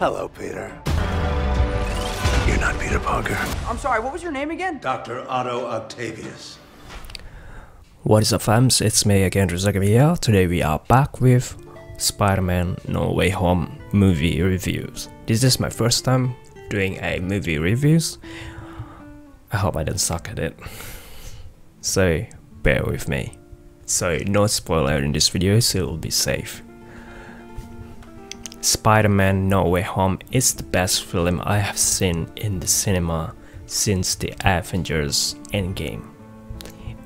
Hello, Peter. You're not Peter Parker. I'm sorry, what was your name again? Dr. Otto Octavius. What is up, fams? It's me again, Rifza Gamer. Today we are back with Spider-Man No Way Home movie reviews. This is my first time doing a movie reviews. I hope I don't suck at it. So bear with me. So no spoiler in this video, so it will be safe. Spider-Man No Way Home is the best film I have seen in the cinema since the Avengers Endgame.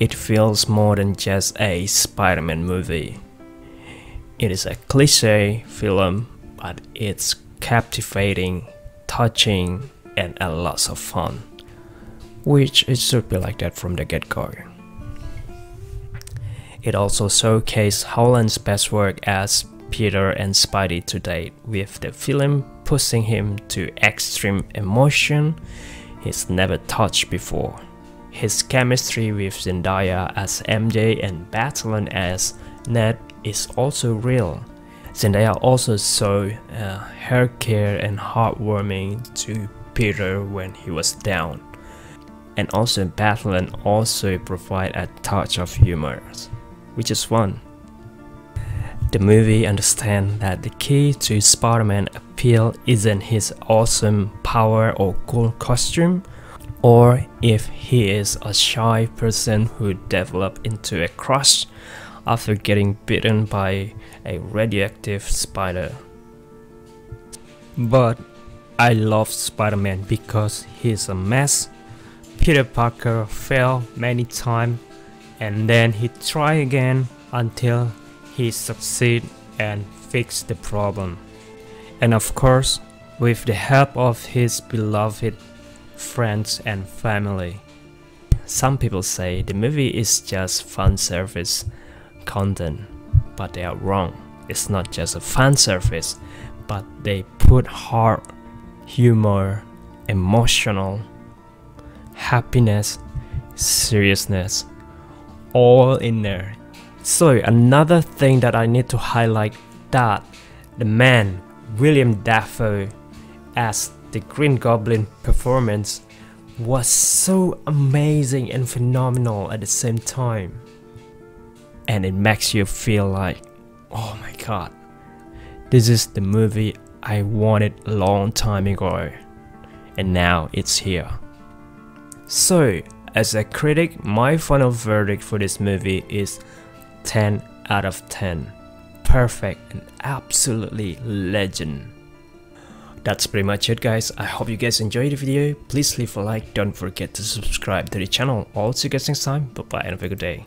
It feels more than just a Spider-Man movie. It is a cliché film, but it's captivating, touching, and a lot of fun. Which it should be like that from the get-go. It also showcased Holland's best work as Peter and Spidey to date, with the film pushing him to extreme emotion he's never touched before. His chemistry with Zendaya as MJ and Batalon as Ned is also real. Zendaya also showed her care and heartwarming to Peter when he was down. And also Batalon also provide a touch of humor, which is fun. The movie understands that the key to Spider-Man appeal isn't his awesome power or cool costume, or if he is a shy person who develops into a crush after getting bitten by a radioactive spider. But I love Spider-Man because he's a mess. Peter Parker failed many times and then he tried again until he succeeded and fixed the problem. And of course, with the help of his beloved friends and family. Some people say the movie is just fan service content, but they are wrong. It's not just a fan service, but they put heart, humor, emotional, happiness, seriousness, all in there. So another thing that I need to highlight, that the man William Dafoe as the Green Goblin performance was so amazing and phenomenal at the same time. And it makes you feel like, oh my god, this is the movie I wanted a long time ago, and now it's here. So, as a critic, my final verdict for this movie is 10 out of 10. Perfect and absolutely legend. That's pretty much it, guys. I hope you guys enjoyed the video. Please leave a like, don't forget to subscribe to the channel. I'll see you guys next time. Bye bye and have a good day.